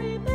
everybody.